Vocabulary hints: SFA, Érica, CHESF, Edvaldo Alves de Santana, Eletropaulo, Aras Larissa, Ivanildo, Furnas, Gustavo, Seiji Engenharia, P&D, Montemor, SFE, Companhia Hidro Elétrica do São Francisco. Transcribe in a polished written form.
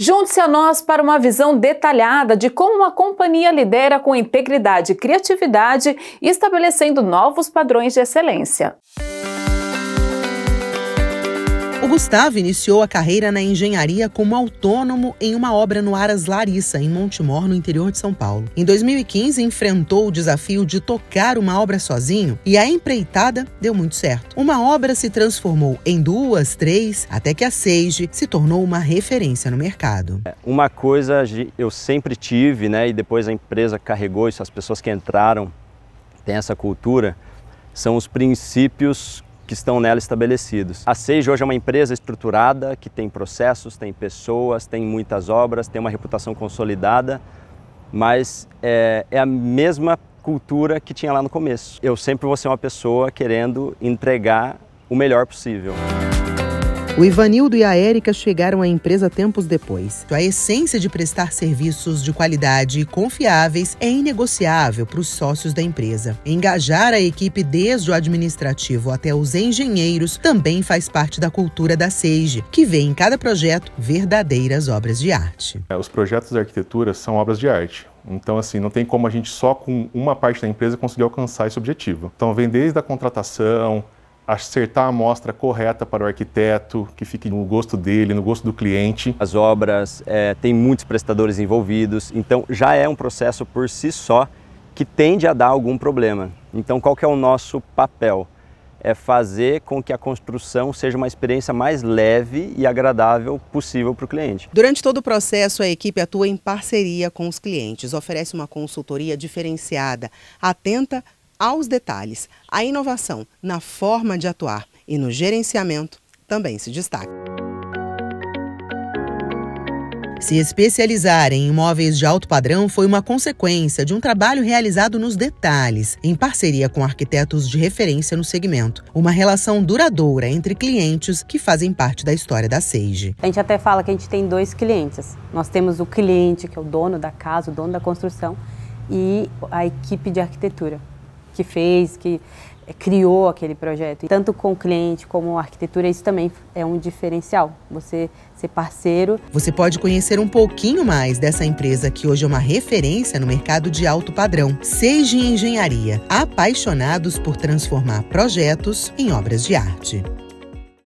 Junte-se a nós para uma visão detalhada de como uma companhia lidera com integridade e criatividade, estabelecendo novos padrões de excelência. O Gustavo iniciou a carreira na engenharia como autônomo em uma obra no Aras Larissa, em Montemor, no interior de São Paulo. Em 2015, enfrentou o desafio de tocar uma obra sozinho e a empreitada deu muito certo. Uma obra se transformou em duas, três, até que a Seiji se tornou uma referência no mercado. Uma coisa eu sempre tive, né, e depois a empresa carregou isso, as pessoas que entraram têm essa cultura, são os princípios que estão nela estabelecidos. A Seiji hoje é uma empresa estruturada, que tem processos, tem pessoas, tem muitas obras, tem uma reputação consolidada, mas é a mesma cultura que tinha lá no começo. Eu sempre vou ser uma pessoa querendo entregar o melhor possível. O Ivanildo e a Érica chegaram à empresa tempos depois. A essência de prestar serviços de qualidade e confiáveis é inegociável para os sócios da empresa. Engajar a equipe desde o administrativo até os engenheiros também faz parte da cultura da Seiji, que vê em cada projeto verdadeiras obras de arte. Os projetos de arquitetura são obras de arte. Então, assim, não tem como a gente só com uma parte da empresa conseguir alcançar esse objetivo. Então, vem desde a contratação, acertar a amostra correta para o arquiteto, que fique no gosto dele, no gosto do cliente. As obras, tem muitos prestadores envolvidos, então já é um processo por si só que tende a dar algum problema. Então qual que é o nosso papel? É fazer com que a construção seja uma experiência mais leve e agradável possível para o cliente. Durante todo o processo, a equipe atua em parceria com os clientes, oferece uma consultoria diferenciada, atenta aos detalhes. A inovação na forma de atuar e no gerenciamento também se destaca. Se especializar em imóveis de alto padrão foi uma consequência de um trabalho realizado nos detalhes, em parceria com arquitetos de referência no segmento. Uma relação duradoura entre clientes que fazem parte da história da Seiji. A gente até fala que a gente tem dois clientes. Nós temos o cliente, que é o dono da casa, o dono da construção, e a equipe de arquitetura, que fez, que criou aquele projeto. Tanto com o cliente como a arquitetura, isso também é um diferencial, você ser parceiro. Você pode conhecer um pouquinho mais dessa empresa que hoje é uma referência no mercado de alto padrão. Seiji Engenharia, apaixonados por transformar projetos em obras de arte.